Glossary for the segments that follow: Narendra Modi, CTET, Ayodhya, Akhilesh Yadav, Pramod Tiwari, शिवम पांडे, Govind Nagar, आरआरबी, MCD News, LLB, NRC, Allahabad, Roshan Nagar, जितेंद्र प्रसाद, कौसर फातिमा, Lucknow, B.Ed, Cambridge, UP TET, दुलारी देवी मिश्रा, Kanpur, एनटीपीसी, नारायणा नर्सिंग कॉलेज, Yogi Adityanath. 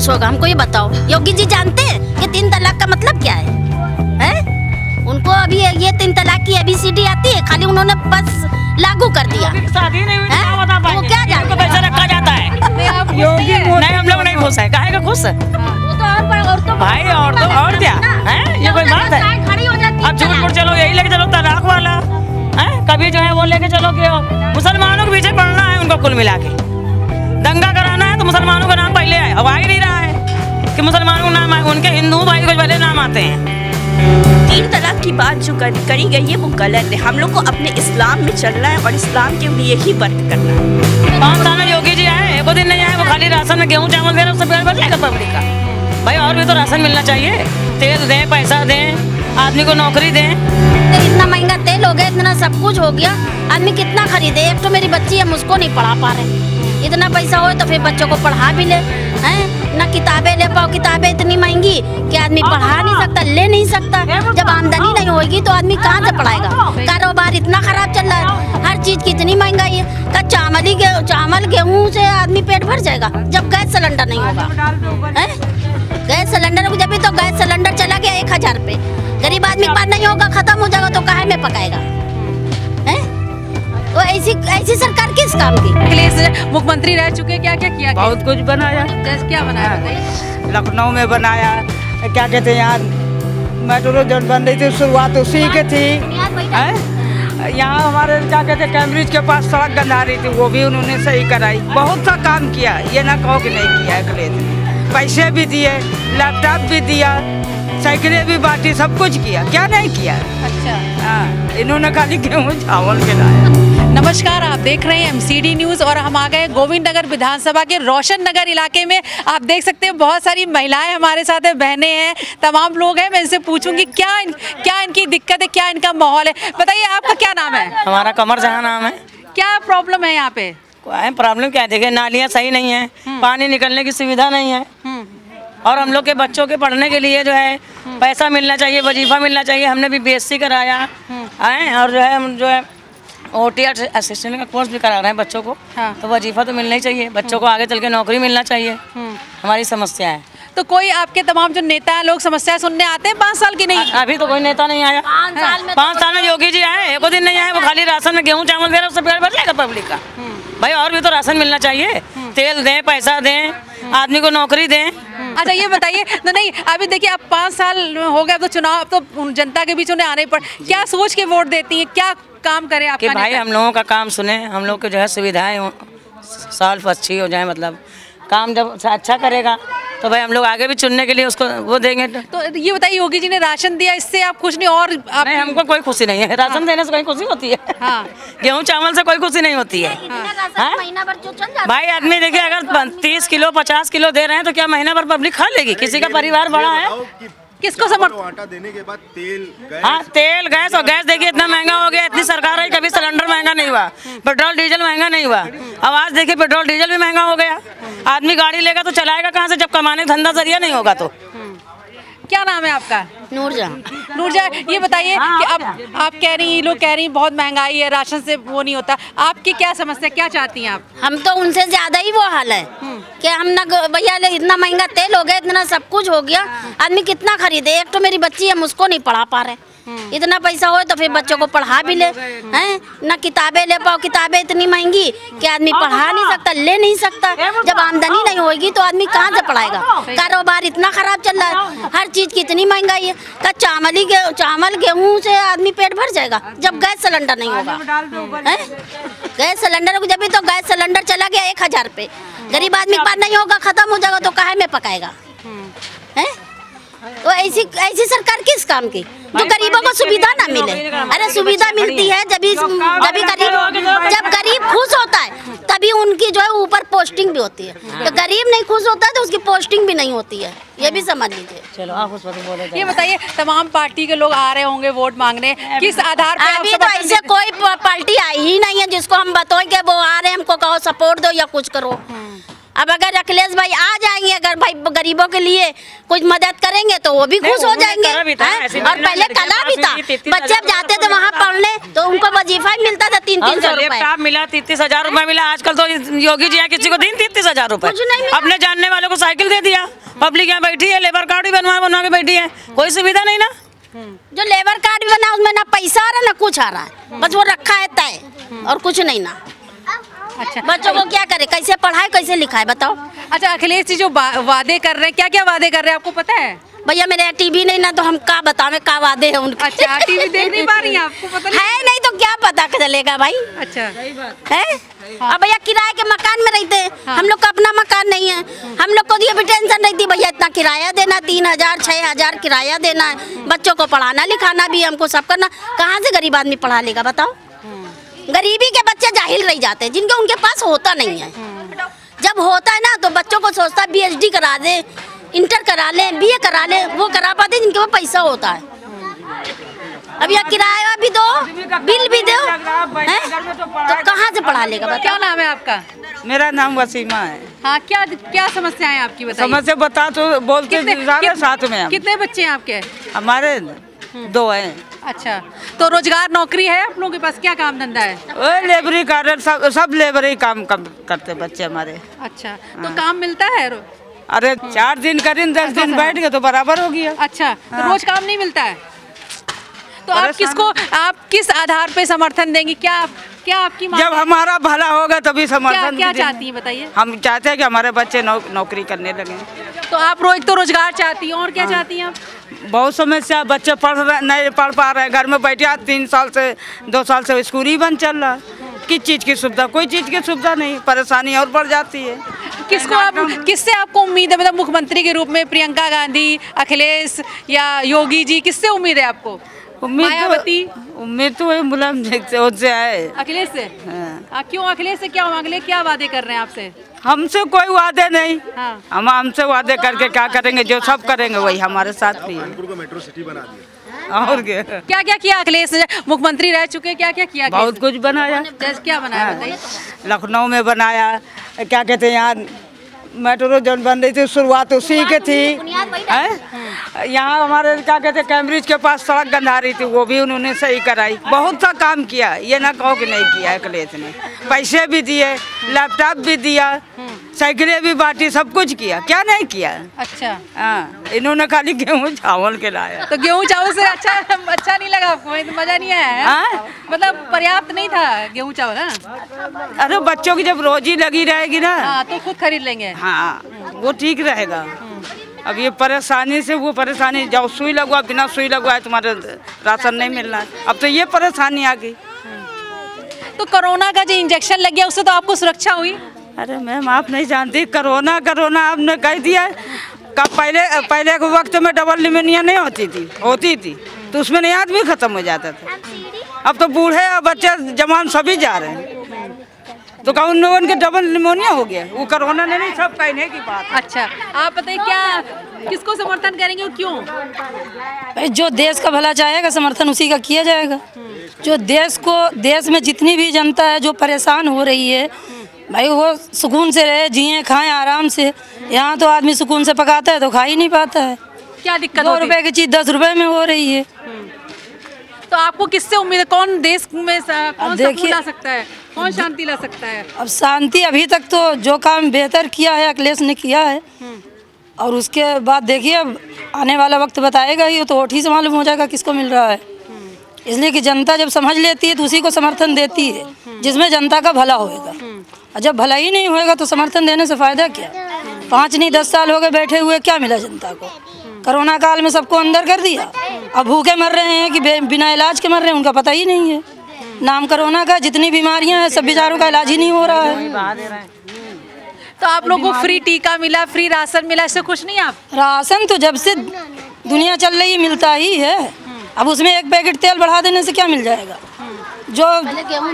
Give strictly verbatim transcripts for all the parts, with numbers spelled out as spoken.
खुश होगा, हमको ये बताओ। योगी जी जानते हैं ये तीन तलाक का मतलब क्या है? हैं? उनको अभी ये तीन तलाक की एबीसीडी आती है, खाली उन्होंने बस लागू कर दिया। शादी नहीं हुई बता पाएंगे, क्या जानते हैं? पैसा रखा जाता है। योगी नहीं, हम लोग नहीं खुश है। काहे का खुश है? वो तो और औरतों भाई और तो और क्या है, ये कोई बात है? अब जोधपुर चलो, यही लेके चलो तलाक वाला, कभी जो है वो लेके चलो कि मुसलमानों के पीछे पड़ना है उनको। कुल मिला के दंगा कराना है तो मुसलमानों का नाम पहले आए। अब आ ही नहीं रहा है कि मुसलमानों का नाम आए, उनके हिंदू भाई को पहले नाम आते हैं। तीन तलाक की बात जो कर, करी गई है वो गलत है। हम लोग को अपने इस्लाम में चलना है और इस्लाम के लिए ही वर्क करना है। पाँच साल में योगी जी आए, एक दिन नहीं आए, वो खाली राशन में गेहूँ चावल दे रहे, उससे प्यार बचाएगा पब्लिक का? भाई और भी तो राशन मिलना चाहिए, तेल दें, पैसा दें, आदमी को नौकरी दें। इतना महंगा तेल हो गया, इतना सब कुछ हो गया, आदमी कितना खरीदे? एक तो मेरी बच्ची है, हम उसको नहीं पढ़ा पा रहे। इतना पैसा हो तो फिर बच्चों को पढ़ा भी ले, ना किताबें ले पाओ। किताबें इतनी महंगी कि आदमी पढ़ा नहीं सकता, ले नहीं सकता। जब आमदनी नहीं होगी तो आदमी कहाँ से पढ़ाएगा? कारोबार इतना खराब चल रहा है, हर चीज की इतनी महंगाई है। का चावल ही चावल गेहूँ से आदमी पेट भर जाएगा जब गैस सिलेंडर नहीं होगा। है गैस सिलेंडर, जब भी तो गैस सिलेंडर चला गया एक हजार पे, गरीब आदमी के पास नहीं होगा, खत्म हो जाएगा तो काहे में पकाएगा? वो ऐसी ऐसी सरकार किस काम की? अखिलेश मुख्यमंत्री रह चुके, क्या क्या किया? बहुत कुछ बनाया। जैसे क्या बनाया? लखनऊ में बनाया, क्या कहते हैं यहाँ मेट्रो जब बन रही थी शुरुआत उसी के थी। यहाँ हमारे क्या कहते हैं कैम्ब्रिज के पास सड़क गंदा रही थी, वो भी उन्होंने सही कराई। बहुत सा काम किया, ये ना कहो कि नहीं किया। अखिलेश ने पैसे भी दिए, लैपटॉप भी दिया, साइकिलें भी बांटी, सब कुछ किया। क्या नहीं किया? अच्छा हाँ, इन्होंने खाली गेहूँ चावल खिलाया। नमस्कार, आप देख रहे हैं एमसीडी न्यूज़ और हम आ गए गोविंद नगर विधानसभा के रोशन नगर इलाके में। आप देख सकते हैं बहुत सारी महिलाएं हमारे साथ हैं, बहनें हैं, तमाम लोग हैं। मैं इनसे पूछूंगी क्या इन, क्या इनकी दिक्कत है, क्या इनका माहौल है। बताइए आपका क्या नाम है? हमारा कमर जहाँ नाम है। क्या प्रॉब्लम है यहाँ पे? प्रॉब्लम क्या है, देखिए नालियाँ सही नहीं है, पानी निकलने की सुविधा नहीं है, और हम लोग के बच्चों के पढ़ने के लिए जो है पैसा मिलना चाहिए, वजीफा मिलना चाहिए। हमने भी बी एस सी कराया है और जो है हम जो है ओ टी असिस्टेंट का कोर्स भी करा रहे हैं बच्चों को। हाँ। तो वजीफा तो मिलना ही चाहिए, बच्चों को आगे चल के नौकरी मिलना चाहिए। हमारी समस्या है। तो कोई आपके तमाम जो नेता है, लोग समस्या सुनने आते हैं? पाँच साल की नहीं, अभी तो कोई नेता नहीं आया। पाँच साल में पाँच साल में योगी जी आए, एक दिन नहीं आए, वो खाली राशन में गेहूँ चावल दे रहे, उससे पेट भर जाएगा पब्लिक का? भाई और भी तो राशन मिलना चाहिए, तेल दें, पैसा दें, आदमी को नौकरी दें। अच्छा ये बताइए तो नहीं, अभी देखिए अब पाँच साल हो गए, अब तो चुनाव, अब तो जनता के बीच उन्हें आने पर क्या सोच के वोट देती है, क्या काम करे आपके भाई? हम लोगों का काम सुने, हम लोग को जो है सुविधाएं साल अच्छी हो जाए, मतलब काम जब अच्छा करेगा तो भाई हम लोग आगे भी चुनने के लिए उसको वो देंगे। तो ये बताइए योगी जी ने राशन दिया, इससे आप खुश नहीं? और आप नहीं, हमको कोई खुशी नहीं है। राशन हाँ। देने से कोई खुशी होती है? हाँ। गेहूँ चावल से कोई खुशी नहीं होती है। हाँ। महीना भर जो चल जाता भाई आदमी, देखिए अगर तीस किलो पचास किलो दे रहे हैं तो क्या महीना भर पब्लिक खा लेगी? किसी का परिवार बड़ा है, किसको समर्थन? आटा देने के बाद तेल गैस, हाँ तेल गैस और गैस देखिए इतना महंगा हो गया। इतनी सरकार आई, कभी सिलेंडर महंगा नहीं हुआ, पेट्रोल डीजल महंगा नहीं हुआ। अब आज देखिए पेट्रोल डीजल भी महंगा हो गया। आदमी गाड़ी लेगा तो चलाएगा कहाँ से जब कमाने धंधा जरिया नहीं होगा? तो क्या नाम है आपका? नूरजहाँ। नूरजहाँ ये बताइए कि अब आप कह रही हैं, लोग कह रही हैं बहुत महंगाई है, राशन से वो नहीं होता, आपकी क्या समस्या, क्या चाहती हैं आप? हम तो उनसे ज़्यादा ही वो हाल है कि हम ना भैया इतना महंगा तेल हो गया, इतना सब कुछ हो गया, आदमी कितना खरीदे? एक तो मेरी बच्ची है, हम उसको नहीं पढ़ा पा रहे। इतना पैसा हो तो फिर बच्चों को पढ़ा भी ले, हैं ना किताबें ले पाओ। किताबें इतनी महंगी कि आदमी पढ़ा नहीं सकता, ले नहीं सकता। जब आमदनी नहीं होगी तो आदमी कहाँ से पढ़ाएगा? कारोबार इतना खराब चल रहा है, हर चीज़ की इतनी महंगाई है। का चावल ही चावल गेहूँ से आदमी पेट भर जाएगा जब गैस सिलेंडर नहीं होगा। है गैस सिलेंडर, जब भी तो गैस सिलेंडर चला गया एक हजार पे, गरीब आदमी के पास नहीं होगा, खत्म हो जाएगा तो काहे में पकाएगा? है वो ऐसी ऐसी सरकार किस काम की जो गरीबों को सुविधा ना मिले? अरे सुविधा मिलती है जब जब गरीब जब गरीब खुश होता है तभी उनकी जो है ऊपर पोस्टिंग भी होती है। तो गरीब नहीं खुश होता है तो उसकी पोस्टिंग भी नहीं होती है, ये भी समझ लीजिए। चलो आप उस बारे में बोलो। ये बताइए तमाम पार्टी के लोग आ रहे होंगे वोट मांगने, किस आधार पर? अभी तो ऐसे कोई पार्टी आई ही नहीं है जिसको हम बताएं कि वो आ रहे हैं, हमको कहो सपोर्ट दो या कुछ करो। अब अगर अखिलेश भाई आ जाएंगे, अगर भाई गरीबों के लिए कुछ मदद करेंगे तो वो भी खुश हो जाएंगे। और पहले कला भी था, बच्चे अब जाते थे वहाँ पढ़ने तो उनको वजीफा मिलता था, तीन तीन सौ लैपटॉप मिला, तीस हजार रूपए मिला। आजकल तो योगी जी किसी को दिन तीस हजार रूपए, अपने जानने वालों को साइकिल दे दिया। पब्लिक यहाँ बैठी है, लेबर कार्ड भी बनवा बनवा के बैठी है, कोई सुविधा नहीं ना। जो लेबर कार्ड भी बना उसमें ना पैसा आ रहा ना कुछ आ रहा है, बस वो रखा है तय और कुछ नहीं ना। अच्छा, बच्चों को क्या करे, कैसे पढ़ाए, कैसे लिखाए, बताओ। अच्छा अखिलेश जी जो वादे कर रहे हैं, क्या क्या वादे कर रहे हैं आपको पता है? भैया मेरे यहाँ टीवी नहीं ना, तो हम क्या बतावे क्या वादे है उनके। अच्छा टीवी देख नहीं पा रही हैं, आपको पता नहीं है? नहीं तो क्या पता चलेगा भाई। अच्छा है। अब भैया किराए के मकान में रहते हैं, हाँ। हम लोग का अपना मकान नहीं है, हम लोग को ये भी टेंशन रहती है भैया इतना किराया देना, तीन हजार छः हजार किराया देना है, बच्चों को पढ़ाना लिखाना भी हमको सब करना। कहाँ से गरीब आदमी पढ़ा लेगा बताओ? गरीबी के बच्चे जाहिल रह जाते हैं जिनके उनके पास होता नहीं है। जब होता है ना तो बच्चों को सोचता है बी एच डी करा दे, इंटर करा लें, बी ए करा लें, वो करा पाते जिनके वो पैसा होता है। अब यह किराया भी दो, बिल भी दो, तो कहाँ से पढ़ा लेगा? क्या नाम है आपका? मेरा नाम वसीमा है। हाँ, क्या क्या समस्या है आपकी बताइए? समस्या बता तो बोलते साथ में। कितने बच्चे हैं आपके? हमारे दो हैं। अच्छा, तो रोजगार नौकरी है आप लोगों के पास? क्या काम धंधा है? वो लेबरी कार्य, सब सब लेबरी काम करते बच्चे हमारे। अच्छा, तो काम मिलता है? अरे चार दिन करें, दस दिन बैठ गए तो बराबर हो गया। अच्छा, तो रोज काम नहीं मिलता है, तो आप किसको, आप किस आधार पे समर्थन देंगी? क्या आप, क्या आपकी जब हमारा भला होगा तभी समर्थन। क्या, क्या चाहती हैं बताइए? हम चाहते हैं कि हमारे बच्चे नौ, नौकरी करने लगे। तो आप रोज तो रोजगार चाहती हैं, और क्या हाँ। चाहती हैं आप? बहुत समस्या, बच्चे पढ़ रहे नहीं पढ़ पा रहे हैं, घर में बैठे तीन साल से दो साल से स्कूल ही बंद चल रहा है। किस चीज़ की सुविधा? कोई चीज़ की सुविधा नहीं, परेशानी और बढ़ जाती है। किसको आप, किससे आपको उम्मीद है, मतलब मुख्यमंत्री के रूप में प्रियंका गांधी, अखिलेश या योगी जी, किससे उम्मीद है आपको? उम्मीद उम्मीद तो वही मुलायम से है, अखिलेश से। हाँ। क्यों अखिलेश से क्या मांगले, क्या वादे कर रहे हैं आपसे? हमसे कोई वादे नहीं, हाँ। हम हमसे वादे करके क्या करेंगे? जो सब करेंगे वही हमारे साथ भी। कानपुर को मेट्रो सिटी बना दिया, और क्या क्या क्या किया अखिलेश? मुख्यमंत्री रह चुके, क्या क्या किया? बहुत कुछ बनाया। जैसे क्या बनाया बताइए? लखनऊ में बनाया, क्या कहते हैं यहाँ मेट्रो जन बन रही थी, शुरुआत उसी के थी। यहाँ हमारे क्या कहते हैं कैम्ब्रिज के पास सड़क गंधा रही थी, वो भी उन्होंने सही कराई। बहुत सा काम किया, ये ना कहो कि नहीं किया अखिलेश ने। पैसे भी दिए, लैपटॉप भी दिया, साइकिलें भी बांटी, सब कुछ किया। क्या नहीं किया? अच्छा हाँ, इन्होंने खाली गेहूं चावल के लाया। तो गेहूं चावल से अच्छा अच्छा नहीं लगा आपको? मजा नहीं आया, मतलब पर्याप्त नहीं था गेहूं चावल? हाँ, अरे बच्चों की जब रोजी लगी रहेगी ना हाँ, तो खुद खरीद लेंगे। हाँ, वो ठीक रहेगा। अब ये परेशानी से वो परेशानी, जाओ सुई लगवा, बिना सुई लगवाए तुम्हारे राशन नहीं मिलना, अब तो ये परेशानी आ गई। तो कोरोना का जो इंजेक्शन लग गया उससे तो आपको सुरक्षा हुई? अरे मैम आप नहीं जानती, कोरोना कोरोना आपने कह दिया। कब पहले पहले के वक्त में डबल निमोनिया नहीं होती थी, होती थी तो उसमें नहीं आदमी ख़त्म हो जाता था। अब तो बूढ़े और बच्चे जवान सभी जा रहे हैं, तो कहा उन लोगों के डबल निमोनिया हो गया, वो कोरोना ने नहीं, सब कहने की बात। अच्छा, आप बताइए क्या, किसको समर्थन करेंगे और क्यों? जो देश का भला चाहेगा समर्थन उसी का किया जाएगा। जो देश को, देश में जितनी भी जनता है जो परेशान हो रही है भाई, वो सुकून से रहे, जिए, खाएं आराम से। यहाँ तो आदमी सुकून से पकाता है तो खा ही नहीं पाता है। क्या दिक्कत? दो रुपए की चीज़ दस रुपए में हो रही है। तो आपको किससे उम्मीद है, कौन देश में कौन सुकून ला सकता है, कौन शांति ला सकता है? अब शांति अभी तक तो जो काम बेहतर किया है अखिलेश ने किया है, और उसके बाद देखिए अब आने वाला वक्त बताएगा ही, तो वोट ही से मालूम हो जाएगा किसको मिल रहा है। इसलिए कि जनता जब समझ लेती है तो उसी को समर्थन देती है जिसमें जनता का भला होएगा, और जब भला ही नहीं होएगा तो समर्थन देने से फ़ायदा क्या? पाँच नहीं दस साल हो गए बैठे हुए, क्या मिला जनता को? कोरोना काल में सबको अंदर कर दिया, अब भूखे मर रहे हैं कि बिना इलाज के मर रहे हैं उनका पता ही नहीं है। नाम कोरोना का, जितनी बीमारियां हैं सब बीमारों का इलाज ही नहीं हो रहा है। तो आप लोगों को फ्री टीका मिला, फ्री राशन मिला, इससे कुछ नहीं आप? राशन तो जब से दुनिया चल रही मिलता ही है, अब उसमें एक पैकेट तेल बढ़ा देने से क्या मिल जाएगा? जो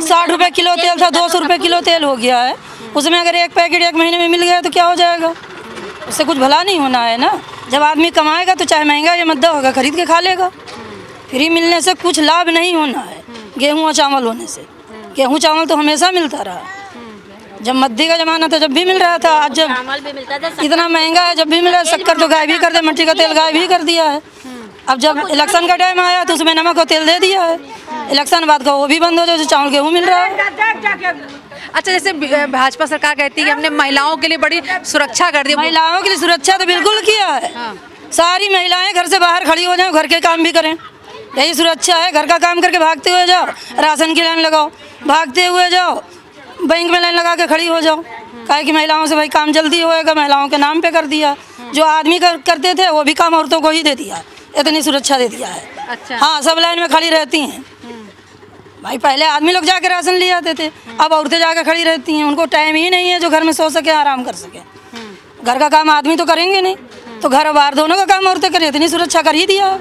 साठ रुपए किलो तेल था दो सौ रुपये किलो तेल हो गया है, उसमें अगर एक पैकेट एक महीने में मिल गया तो क्या हो जाएगा? उससे कुछ भला नहीं होना है ना। जब आदमी कमाएगा तो चाहे महंगा या मद्दा होगा खरीद के खा लेगा, फ्री मिलने से कुछ लाभ नहीं होना है। गेहूँ और चावल होने से, गेहूँ चावल तो हमेशा मिलता रहा, जब मद्दी का जमाना था जब भी मिल रहा था, आज जब चावल भी मिलता था, इतना महंगा है जब भी मिल रहा है। शक्कर तो गायब ही कर दिया, मिट्टी का तेल गायब ही कर दिया है। अब जब इलेक्शन का टाइम आया तो उसमें नमक और तेल दे दिया है। इलेक्शन बाद को वो भी बंद हो जाए, चावल गेहूँ मिल रहा है। अच्छा, जैसे भाजपा सरकार कहती है हमने महिलाओं के लिए बड़ी सुरक्षा कर दी, महिलाओं के लिए सुरक्षा तो बिल्कुल किया है। सारी महिलाएं घर से बाहर खड़ी हो जाएं, घर के काम भी करें, यही सुरक्षा है। घर का काम करके भागते हुए जाओ, राशन की लाइन लगाओ, भागते हुए जाओ, बैंक में लाइन लगा के खड़ी हो जाओ। काहे कि महिलाओं से भाई काम जल्दी होएगा, महिलाओं के नाम पे कर दिया। जो आदमी कर, करते थे वो भी काम औरतों को ही दे दिया, इतनी सुरक्षा दे दिया है। अच्छा, हाँ, सब लाइन में खड़ी रहती हैं भाई। पहले आदमी लोग जाके राशन ले आते थे, अब औरतें जाके खड़ी रहती हैं। उनको टाइम ही नहीं है जो घर में सो सके, आराम कर सके। घर का काम आदमी तो करेंगे नहीं, तो घर और बाहर दोनों का काम औरतें करें, इतनी सुरक्षा कर ही दिया।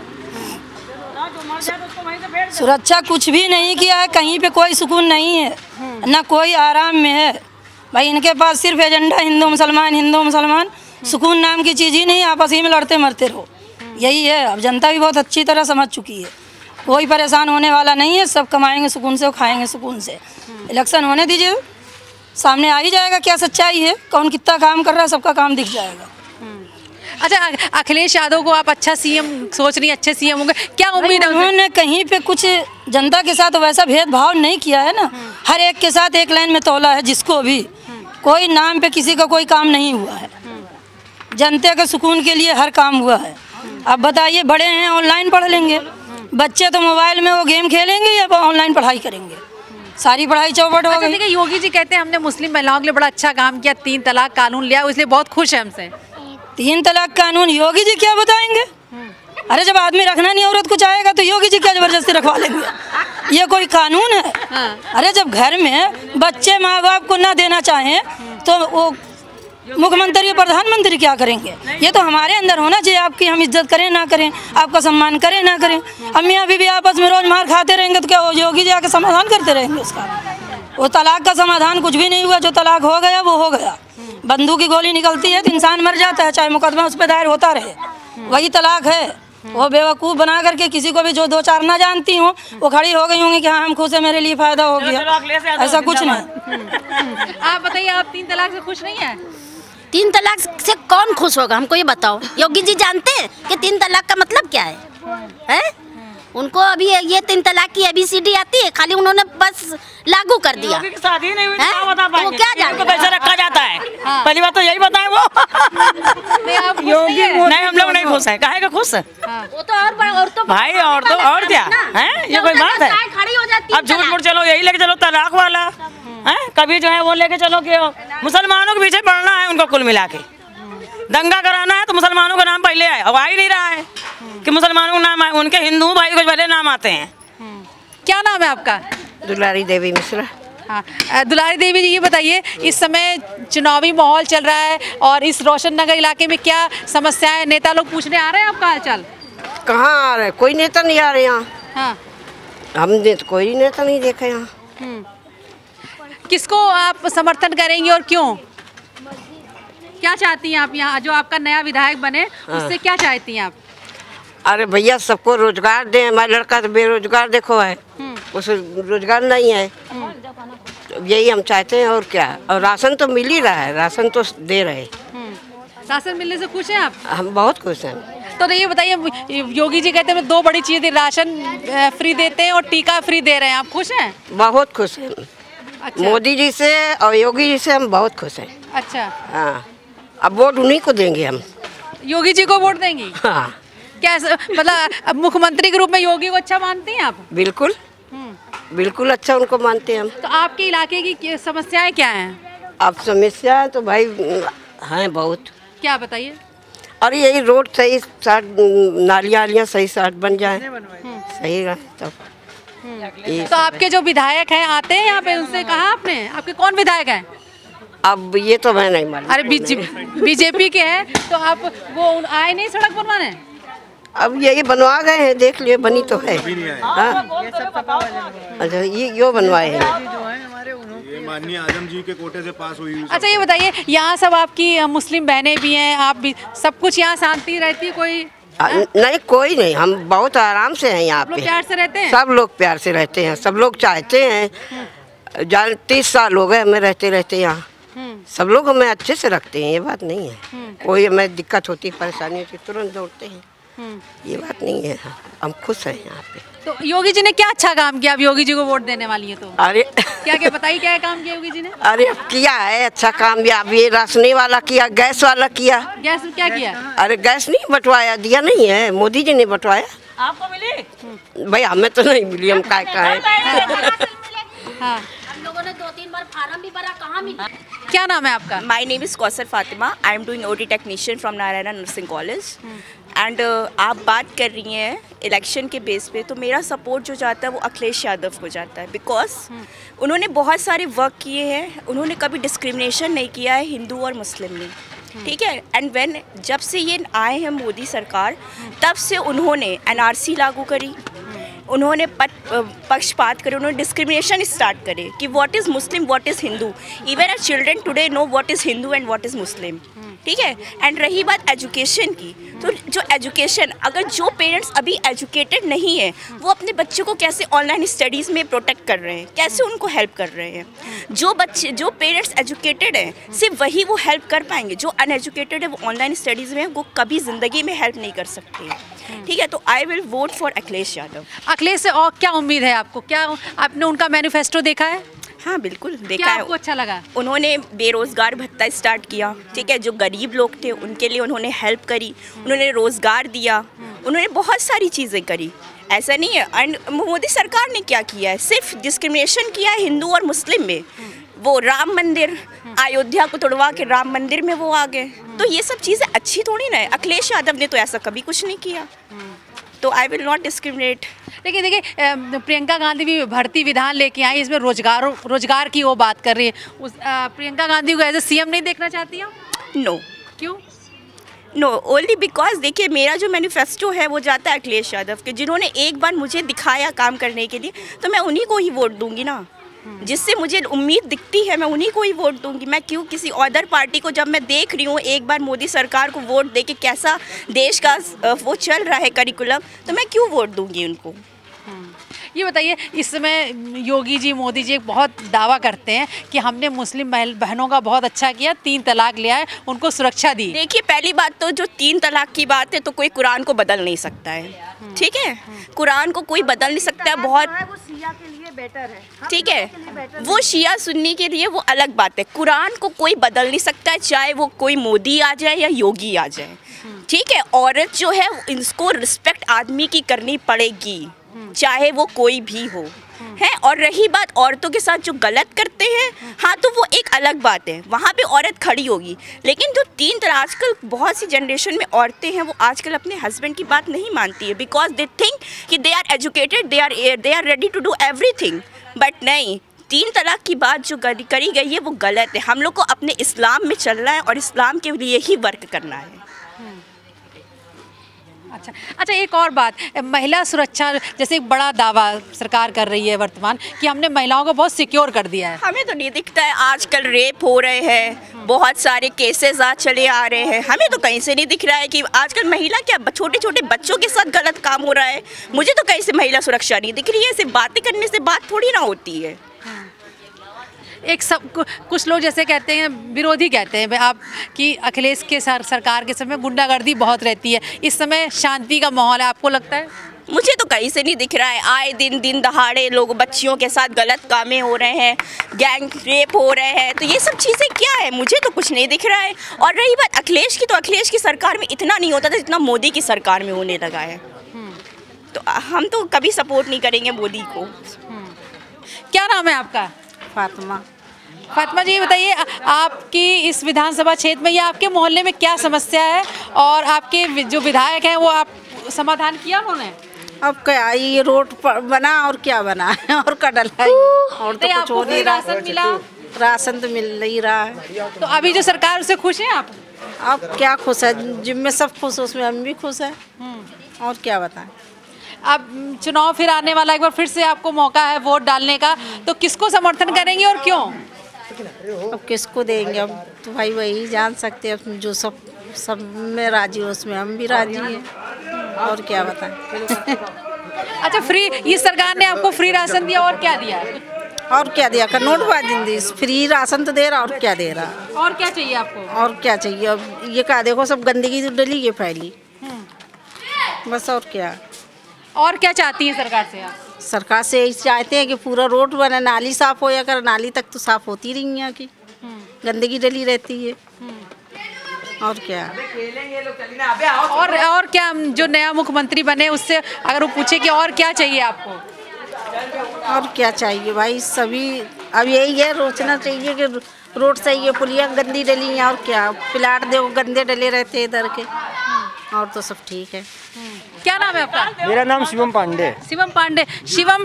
सुरक्षा कुछ भी नहीं किया है, कहीं पे कोई सुकून नहीं है, ना कोई आराम में है भाई। इनके पास सिर्फ एजेंडा हिंदू मुसलमान, हिंदू मुसलमान, सुकून नाम की चीज़ ही नहीं, आपस ही में लड़ते मरते रहो, यही है। अब जनता भी बहुत अच्छी तरह समझ चुकी है, कोई परेशान होने वाला नहीं है। सब कमाएंगे सुकून से और खाएंगे सुकून से। इलेक्शन होने दीजिए, सामने आ ही जाएगा क्या सच्चाई है, कौन कितना काम कर रहा है, सबका काम दिख जाएगा। अच्छा, अखिलेश यादव को आप अच्छा सीएम सोच रही हैं, अच्छे सीएम होंगे, क्या उम्मीद है? उन्होंने कहीं पे कुछ जनता के साथ वैसा भेदभाव नहीं किया है ना, हर एक के साथ एक लाइन में तोला है। जिसको भी कोई नाम पे किसी का कोई काम नहीं हुआ है, जनता के सुकून के लिए हर काम हुआ है। अब बताइए, बड़े हैं ऑनलाइन पढ़ लेंगे, बच्चे तो मोबाइल में वो गेम खेलेंगे या ऑनलाइन पढ़ाई करेंगे, सारी पढ़ाई चौपट हो गई। योगी जी कहते हैं हमने मुस्लिम महिलाओं के लिए बड़ा अच्छा काम किया, तीन तलाक कानून लिया, इसलिए बहुत खुश है हमसे। तीन तलाक कानून योगी जी क्या बताएंगे? अरे जब आदमी रखना नहीं औरत को चाहेगा तो योगी जी क्या जबरदस्ती रखवा लेंगे? ये कोई कानून है? अरे जब घर में बच्चे माँ बाप को ना देना चाहें तो वो मुख्यमंत्री प्रधानमंत्री क्या करेंगे? ये तो हमारे अंदर होना चाहिए, आपकी हम इज्जत करें ना करें, आपका सम्मान करें ना करें। अम्मी अभी भी आपस में रोज मार खाते रहेंगे तो क्या वो योगी जी आकर समाधान करते रहेंगे उसका? वो तलाक का समाधान कुछ भी नहीं हुआ, जो तलाक हो गया वो हो गया। बंदूक की गोली निकलती है तो इंसान मर जाता है, चाहे मुकदमा उस पर दायर होता रहे, वही तलाक है। वो बेवकूफ़ बना करके किसी को भी, जो दो चार ना जानती हो वो खड़ी हो गई होंगी कि हाँ हम खुश है, मेरे लिए फ़ायदा हो गया, ऐसा कुछ नहीं। आप बताइए, आप तीन तलाक से खुश नहीं है? तीन तलाक से कौन खुश होगा, हमको ये बताओ। योगी जी जानते हैं कि तीन तलाक का मतलब क्या है, है? उनको अभी ये तीन तलाक की एबीसीडी आती है, खाली उन्होंने बस लागू कर दिया। शादी नहीं हुई वो क्या जाने, उनको कैसे रखा जाता है? हाँ। पहली बात तो यही बताएं वो। योगी नहीं, हम लोग नहीं खुश है। काहे का खुश है? हाँ। वो तो और और तो भाई और तो और क्या है, ये कोई बात है? अब झूठ मूठ चलो, यही लेके चलो तलाक वाला, है कभी जो है वो लेके चलो कि मुसलमानों के पीछे पड़ना है उनको, कुल मिला के दंगा कराना है तो मुसलमानों का नाम पहले आए। अब आ ही नहीं रहा है कि मुसलमानों का नाम आए, उनके हिंदू भाई कुछ पहले नाम आते हैं। क्या नाम है आपका? दुलारी देवी मिश्रा। हाँ, दुलारी देवी जी, ये बताइए इस समय चुनावी माहौल चल रहा है और इस रोशन नगर इलाके में क्या समस्याएं, नेता लोग पूछने आ रहे हैं आपका हाल चाल? कहाँ आ रहे हैं, कोई नेता नहीं आ रहे यहाँ। हाँ, हमने तो कोई नेता नहीं देखा यहाँ। किसको आप समर्थन करेंगे और क्यों, क्या चाहती हैं आप यहाँ जो आपका नया विधायक बने? हाँ। उससे क्या चाहती हैं आप? अरे भैया, सबको रोजगार दें। हमारा लड़का तो बेरोजगार देखो है, उसे रोजगार नहीं है, तो यही हम चाहते हैं। और क्या, और राशन तो मिल ही रहा है, राशन तो दे रहे, राशन मिलने से खुश हैं आप? हम बहुत खुश हैं। तो ये बताइए, योगी जी कहते हैं दो बड़ी चीज़, राशन फ्री देते हैं और टीका फ्री दे रहे हैं, आप खुश हैं? बहुत खुश हैं। मोदी जी से और योगी जी से हम बहुत खुश हैं। अच्छा, हाँ, अब वोट उन्हीं को देंगे हम। योगी जी को वोट देंगी? हाँ। क्या मतलब मुख्यमंत्री के रूप में योगी को अच्छा मानती हैं आप? बिल्कुल बिल्कुल, अच्छा उनको मानते हैं हम। तो आपके इलाके की समस्याएं क्या हैं? अब समस्या तो भाई हैं बहुत। क्या बताइए? अरे यही रोड सही साठ, नालियाँ वालियाँ सही साठ बन जाए, सही रहे तब। तो आपके जो विधायक हैं आते हैं यहाँ पे, उनसे कहा आपने? आपके कौन विधायक हैं? अब ये तो मैं नहीं मालूम। अरे बीजेपी के हैं, तो आप वो आए नहीं सड़क बनवाने? अब ये ये बनवा गए हैं, देख लिए, बनी तो है। अच्छा, ये यो बनवाए हैं, माननीय आजम जी के कोटे से पास हुई। अच्छा, ये बताइए, यहाँ सब आपकी मुस्लिम बहनें भी हैं, आप भी, सब कुछ यहाँ शांति रहती है, कोई आ, नहीं, कोई नहीं, हम बहुत आराम से हैं यहाँ पे, प्यार से रहते हैं, सब लोग प्यार से रहते हैं, सब लोग चाहते हैं। जान तीस साल हो गए हमें रहते रहते यहाँ, सब लोग हमें अच्छे से रखते हैं, ये बात नहीं है। कोई हमें दिक्कत होती है, परेशानी होती है, तुरंत दौड़ते हैं, ये बात नहीं है। हम खुश हैं यहाँ पे। तो योगी जी ने क्या अच्छा काम किया? अब योगी जी को वोट देने वाली है तो अरे क्या क्या बताइए, क्या काम किया योगी जी ने? अरे अब किया है अच्छा काम, या अब ये राशनी वाला किया, गैस वाला किया। गैस क्या गैस किया? अरे गैस नहीं बंटवाया, दिया नहीं है, मोदी जी ने बंटवाया। आपको मिली भाई? हमें तो नहीं मिली, हम काय कहा। लोगों ने दो तीन बार फार्म भी भरा, कहाँ मिला? क्या नाम है आपका? My name is कौसर फातिमा, I am doing OT technician from नारायणा नर्सिंग कॉलेज। And uh, आप बात कर रही हैं इलेक्शन के बेस पे, तो मेरा सपोर्ट जो जाता है वो अखिलेश यादव को जाता है, बिकॉज उन्होंने बहुत सारे वर्क किए हैं। उन्होंने कभी डिस्क्रिमिनेशन नहीं किया है हिंदू और मुस्लिम में, ठीक है। एंड व्हेन जब से ये आए हैं मोदी सरकार, तब से उन्होंने एन आर सी लागू करी, उन्होंने पक्षपात करे, उन्होंने डिस्क्रिमिनेशन स्टार्ट करे कि what is Muslim, what is Hindu. Even our children today no what is Hindu and what is Muslim, ठीक है। एंड रही बात एजुकेशन की, तो जो एजुकेशन, अगर जो पेरेंट्स अभी एजुकेटेड नहीं है वो अपने बच्चों को कैसे ऑनलाइन स्टडीज़ में प्रोटेक्ट कर रहे हैं, कैसे उनको हेल्प कर रहे हैं। जो बच्चे, जो पेरेंट्स एजुकेटेड हैं सिर्फ वही वो हेल्प कर पाएंगे, जो अनएजुकेटेड है वो ऑनलाइन स्टडीज़ में वो कभी ज़िंदगी में हेल्प नहीं कर सकते, ठीक है। तो I will vote for Akhilesh Yadav. Akhilesh से और क्या उम्मीद है आपको? क्या आपने उनका मैनिफेस्टो देखा है? हाँ बिल्कुल देखा है। क्या आपको अच्छा लगा? उन्होंने बेरोजगार भत्ता स्टार्ट किया, ठीक है। जो गरीब लोग थे उनके लिए उन्होंने हेल्प करी, उन्होंने रोजगार दिया, उन्होंने बहुत सारी चीज़ें करी, ऐसा नहीं है। एंड मोदी सरकार ने क्या किया है? सिर्फ डिस्क्रिमिनेशन किया है हिंदू और मुस्लिम में। वो राम मंदिर, अयोध्या को तोड़वा के राम मंदिर में वो आ गए, तो ये सब चीज़ें अच्छी थोड़ी ना है। अखिलेश यादव ने तो ऐसा कभी कुछ नहीं किया, तो आई विल नॉट डिस्क्रिमिनेट। देखिए देखिए प्रियंका गांधी भी भर्ती विधान लेके आई, इसमें रोजगार रोजगार की वो बात कर रही है। उस आ, प्रियंका गांधी को एज ए सी एम नहीं देखना चाहती आप? नो। क्यों? नो, ओनली बिकॉज देखिए मेरा जो मैनिफेस्टो है वो जाता है अखिलेश यादव के, जिन्होंने एक बार मुझे दिखाया काम करने के लिए, तो मैं उन्हीं को ही वोट दूंगी ना, जिससे मुझे उम्मीद दिखती है, मैं उन्हीं को ही वोट दूंगी। मैं क्यों किसी अदर पार्टी को, जब मैं देख रही हूँ एक बार मोदी सरकार को वोट दे के कैसा देश का वो चल रहा है करिकुलम, तो मैं क्यों वोट दूंगी उनको। ये बताइए, इस समय योगी जी, मोदी जी एक बहुत दावा करते हैं कि हमने मुस्लिम बहनों का बहुत अच्छा किया, तीन तलाक लिया है, उनको सुरक्षा दी। देखिए पहली बात तो जो तीन तलाक की बात है तो कोई कुरान को बदल नहीं सकता है, ठीक है। कुरान को कोई बदल नहीं सकता है, बहुत बेटर है, ठीक है। वो शिया सुन्नी के लिए वो अलग बात है, कुरान को कोई बदल नहीं सकता है, चाहे वो कोई मोदी आ जाए या योगी आ जाए, ठीक है। औरत जो है इसको रिस्पेक्ट आदमी की करनी पड़ेगी, चाहे वो कोई भी हो, है। और रही बात औरतों के साथ जो गलत करते हैं, हाँ तो वो एक अलग बात है, वहाँ पे औरत खड़ी होगी। लेकिन जो तीन तरह आजकल बहुत सी जनरेशन में औरतें हैं, वो आजकल अपने हस्बैंड की बात नहीं मानती है, बिकॉज दे थिंक कि they are educated, they are they are ready to do everything, but नहीं। तीन तलाक की बात जो करी गई है वो गलत है। हम लोग को अपने इस्लाम में चलना है और इस्लाम के लिए ही वर्क करना है। अच्छा अच्छा एक और बात, महिला सुरक्षा जैसे एक बड़ा दावा सरकार कर रही है वर्तमान कि हमने महिलाओं को बहुत सिक्योर कर दिया है। हमें तो नहीं दिखता है, आजकल रेप हो रहे हैं, बहुत सारे केसेस आज चले आ रहे हैं, हमें तो कहीं से नहीं दिख रहा है कि आजकल महिला क्या छोटे छोटे बच्चों के साथ गलत काम हो रहा है। मुझे तो कहीं से महिला सुरक्षा नहीं दिख रही है। सिर्फ बातें करने से बात थोड़ी ना होती है। एक सब कुछ लोग जैसे कहते हैं, विरोधी कहते हैं आप कि अखिलेश के सर, सरकार के समय गुंडागर्दी बहुत रहती है, इस समय शांति का माहौल है, आपको लगता है? मुझे तो कहीं से नहीं दिख रहा है। आए दिन दिन दहाड़े लोग बच्चियों के साथ गलत कामें हो रहे हैं, गैंग रेप हो रहे हैं, तो ये सब चीज़ें क्या है? मुझे तो कुछ नहीं दिख रहा है। और रही बात अखिलेश की, तो अखिलेश की सरकार में इतना नहीं होता था जितना मोदी की सरकार में होने लगा है। तो हम तो कभी सपोर्ट नहीं करेंगे मोदी को। क्या नाम है आपका? फातिमा। फातिमा जी बताइए, आपकी इस विधानसभा क्षेत्र में या आपके मोहल्ले में क्या समस्या है, और आपके जो विधायक हैं वो आप समाधान किया उन्होंने? अब क्या ये रोड बना और क्या बना और कटल है और तो कुछ हो नहीं रहा। राशन मिला? राशन तो मिल नहीं रहा है। तो अभी जो सरकार उससे खुश हैं आप? आप क्या खुश है, जिनमें सब खुश है उसमें हम भी खुश हैं, और क्या बताएं। अब चुनाव फिर आने वाला, एक बार फिर से आपको मौका है वोट डालने का, तो किसको समर्थन करेंगे और क्यों? अब किसको देंगे, अब तो भाई वही जान सकते हैं। जो सब सब में राजी हो उसमें हम भी राजी हैं, और क्या बताएं। अच्छा फ्री, इस सरकार ने आपको फ्री राशन दिया और क्या दिया? और क्या दिया कर नोटबाजी फ्री राशन तो दे रहा, और क्या दे रहा, और क्या चाहिए आपको, और क्या चाहिए। अब ये कहा देखो सब गंदगी तो डली ये फैली बस, और क्या। और क्या चाहती हैं सरकार से आप? सरकार से यही चाहते हैं कि पूरा रोड बने, नाली साफ हो, या कर नाली तक तो साफ होती नहीं है कि गंदगी डली रहती है, और क्या। और और क्या जो नया मुख्यमंत्री बने उससे अगर वो पूछे कि और क्या चाहिए आपको, और क्या चाहिए भाई सभी, अब यही है सोचना चाहिए कि रोड सही है, पुलिया गंदी डली है, और क्या प्लाट देखो गंदे डले रहते इधर के, और तो सब ठीक है। क्या नाम है आपका? मेरा नाम शिवम पांडे। शिवम पांडे, शिवम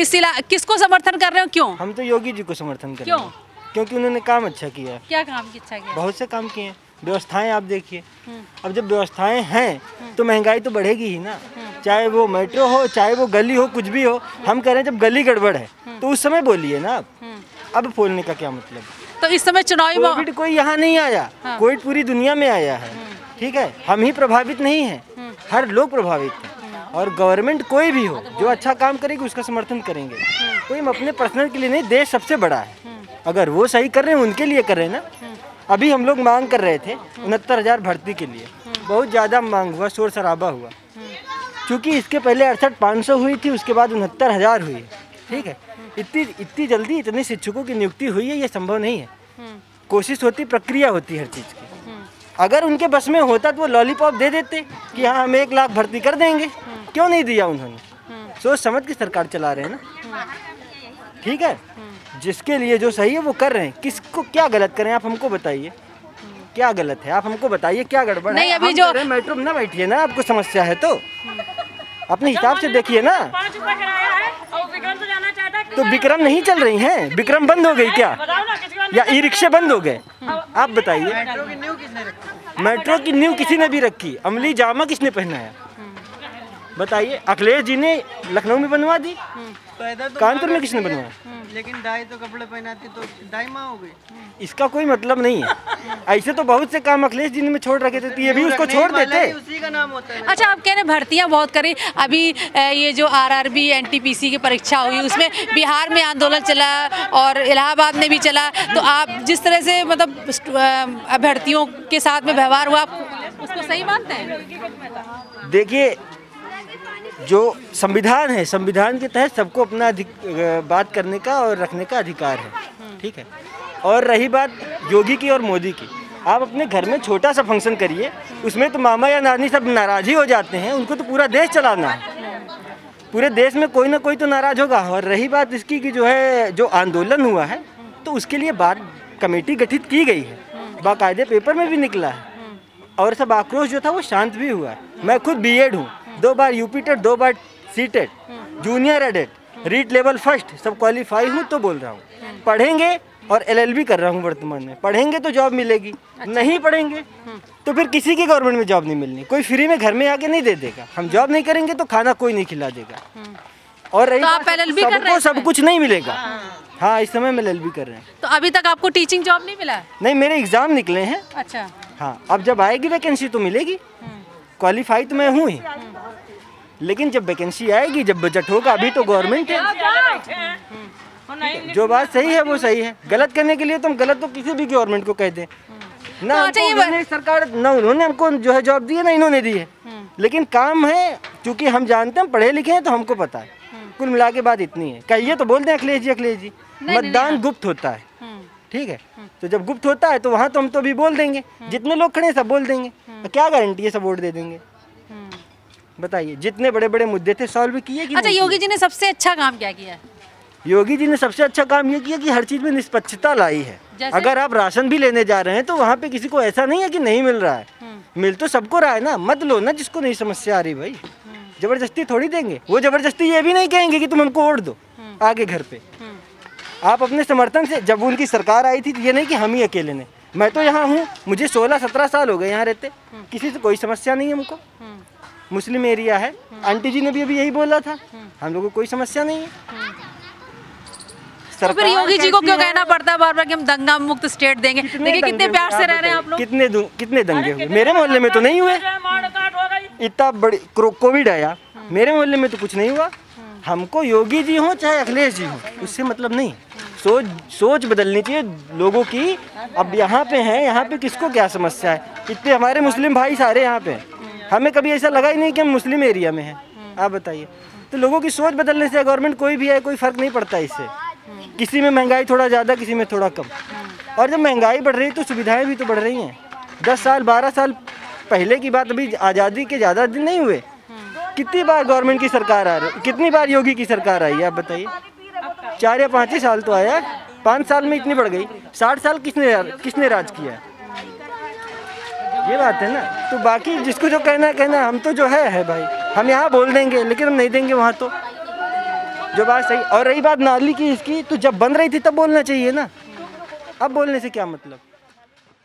इस किसको समर्थन कर रहे हो, क्यों? हम तो योगी जी को समर्थन कर रहे हैं क्योंकि उन्होंने काम अच्छा किया। क्या काम अच्छा किया? बहुत से काम किए हैं, व्यवस्थाएं आप देखिए। अब जब व्यवस्थाएं हैं तो महंगाई तो बढ़ेगी ही ना, चाहे वो मेट्रो हो, चाहे वो गली हो, कुछ भी हो। हम कह रहे हैं जब गली गड़बड़ है तो उस समय बोलिए ना आप, अब बोलने का क्या मतलब। तो इस समय चुनावी कोविड कोई यहाँ नहीं आया, कोविड पूरी दुनिया में आया है, ठीक है। हम ही प्रभावित नहीं हैं, हर लोग प्रभावित हैं, और गवर्नमेंट कोई भी हो जो अच्छा काम करेगी उसका समर्थन करेंगे। कोई हम अपने पर्सनल के लिए नहीं, देश सबसे बड़ा है, अगर वो सही कर रहे हैं उनके लिए कर रहे हैं ना। अभी हम लोग मांग कर रहे थे उनहत्तर हज़ार भर्ती के लिए, बहुत ज़्यादा मांग हुआ, शोर शराबा हुआ, क्योंकि इसके पहले अड़सठ पाँच सौ हुई थी, उसके बाद उनहत्तर हज़ार हुई, ठीक है। इतनी इतनी जल्दी इतने शिक्षकों की नियुक्ति हुई है ये संभव नहीं है। कोशिश होती, प्रक्रिया होती हर चीज़ की। अगर उनके बस में होता तो वो लॉलीपॉप दे देते कि हाँ हम एक लाख भर्ती कर देंगे, क्यों नहीं दिया उन्होंने। सोच समझ के सरकार चला रहे हैं ना, ठीक है। जिसके लिए जो सही है वो कर रहे हैं, किसको क्या गलत करें आप हमको बताइए, क्या गलत है आप हमको बताइए, क्या गड़बड़ है। अभी जो मेट्रो में ना बैठिए ना, आपको समस्या है तो अपने हिसाब से देखिए ना। तो विक्रम नहीं चल रही हैं, विक्रम बंद हो गई क्या, या ई रिक्शे बंद हो गए, आप बताइए। मेट्रो की नींव किसी ने भी रखी, अमली जामा किसने पहनाया बताइए। अखिलेश जी ने लखनऊ में बनवा दी, कानपुर में किसने बनवाया, लेकिन दाई तो कपड़े पहनाती तो दाई माँ हो गई। इसका कोई मतलब नहीं है। ऐसे तो बहुत से काम अखिलेश जी ने छोड़ रखे थे, ये भी उसको छोड़ देते, उसी का नाम होता है। अच्छा आप कह रहे भर्तियाँ बहुत करी, अभी ये जो आरआरबी एनटीपीसी की परीक्षा हुई उसमें बिहार में आंदोलन चला और इलाहाबाद में भी चला, तो आप जिस तरह से मतलब अभ्यर्थियों के साथ में व्यवहार हुआ आप उसको सही मानते हैं? देखिए जो संविधान है, संविधान के तहत सबको अपना बात करने का और रखने का अधिकार है, ठीक है। और रही बात योगी की और मोदी की, आप अपने घर में छोटा सा फंक्शन करिए, उसमें तो मामा या नानी सब नाराज़ ही हो जाते हैं, उनको तो पूरा देश चलाना है, पूरे देश में कोई ना कोई तो नाराज़ होगा। और रही बात इसकी कि जो है जो आंदोलन हुआ है तो उसके लिए बात कमेटी गठित की गई है, बाकायदे पेपर में भी निकला है, और सब आक्रोश जो था वो शांत भी हुआ है। मैं खुद बी एड हूँ, दो बार यूपी टेट, दो बार C TET, junior एडेट, REET level first सब क्वालिफाई हूँ, तो बोल रहा हूँ पढ़ेंगे, और एल एल बी कर रहा हूँ वर्तमान में। पढ़ेंगे तो जॉब मिलेगी, नहीं पढ़ेंगे तो फिर किसी की गवर्नमेंट में जॉब नहीं मिलनी, कोई फ्री में घर में आके नहीं दे देगा। हम जॉब नहीं करेंगे तो खाना कोई नहीं खिला देगा, और रही तो सबको सब कुछ नहीं मिलेगा। हाँ इस समय हम एल एल बी कर रहे हैं। तो अभी तक आपको टीचिंग जॉब नहीं मिला? नहीं, मेरे एग्जाम निकले हैं। अच्छा। हाँ अब जब आएगी वैकेंसी तो मिलेगी, क्वालिफाई तो मैं हूँ ही, लेकिन जब वैकेंसी आएगी, जब बजट होगा, अभी तो गवर्नमेंट है, जो बात सही है वो सही है, गलत करने के लिए तो हम गलत तो किसी भी गवर्नमेंट को कह दें ना। उन्होंने सरकार ना उन्होंने हमको जो है जॉब दी है ना इन्होंने दी है, लेकिन काम है क्योंकि हम जानते हैं, पढ़े लिखे हैं तो हमको पता है। कुल मिला के बात इतनी है, कहिए तो बोलते हैं अखिलेश जी अखिलेश जी। मतदान गुप्त होता है, ठीक है, तो जब गुप्त होता है तो वहाँ तो हम तो भी बोल देंगे, जितने लोग खड़े हैं सब बोल देंगे, क्या गारंटी है सब वोट दे देंगे बताइए। जितने बड़े बड़े मुद्दे थे सॉल्व किए कि अच्छा नहीं? योगी जी ने सबसे अच्छा काम क्या किया? योगी जी ने सबसे अच्छा काम ये किया कि हर चीज में निष्पक्षता लाई है। अगर आप राशन भी लेने जा रहे हैं तो वहाँ पे किसी को ऐसा नहीं है कि नहीं मिल रहा है, मिल तो सबको रहा है ना, मत लो ना जिसको नहीं समस्या आ रही भाई, जबरदस्ती थोड़ी देंगे। वो जबरदस्ती ये भी नहीं कहेंगे कि तुम हमको वोट दो, आगे घर पे आप अपने समर्थन से। जब उनकी सरकार आई थी ये नहीं कि हम ही अकेले ने, मैं तो यहाँ हूँ, मुझे सोलह सत्रह साल हो गए यहाँ रहते, किसी से कोई समस्या नहीं है हमको, मुस्लिम एरिया है। आंटी जी ने भी अभी यही बोला था, हम लोगों को कोई समस्या नहीं है। तो फिर योगी जी को क्यों कहना पड़ता है बार बार कि हम दंगा मुक्त स्टेट देंगे? देखिए कितने प्यार से रह रहे हैं आप लोग। कितने कितने दंगे हुए मेरे मोहल्ले में तो नहीं हुए, इतना बड़ी कोविड आया मेरे मोहल्ले में तो कुछ नहीं हुआ। हमको योगी जी हों चाहे अखिलेश जी हों, उससे मतलब नहीं। सोच सोच बदलनी चाहिए लोगों की। अब यहाँ पे हैं, यहाँ पे किसको क्या समस्या है? इतने हमारे मुस्लिम भाई सारे यहाँ पे, हमें कभी ऐसा लगा ही नहीं कि हम मुस्लिम एरिया में हैं। आप बताइए, तो लोगों की सोच बदलने से गवर्नमेंट कोई भी है, कोई फ़र्क नहीं पड़ता इससे। किसी में महंगाई थोड़ा ज़्यादा, किसी में थोड़ा कम। और जब महंगाई बढ़ रही है तो सुविधाएँ भी तो बढ़ रही हैं। दस साल बारह साल पहले की बात, अभी आज़ादी के ज़्यादा दिन नहीं हुए, कितनी बार गवर्नमेंट की सरकार आ रही, कितनी बार योगी की सरकार आई है? आप बताइए, चार या पाँच ही साल तो आया, पाँच साल में इतनी बढ़ गई। साठ साल किसने किसने राज किया? ये बात है ना। तो बाकी जिसको जो कहना है कहना, हम तो जो है है भाई, हम यहाँ बोल देंगे लेकिन हम नहीं देंगे वहाँ, तो जो बात सही। और रही बात नाली की इसकी, तो जब बन रही थी तब बोलना चाहिए ना, अब बोलने से क्या मतलब।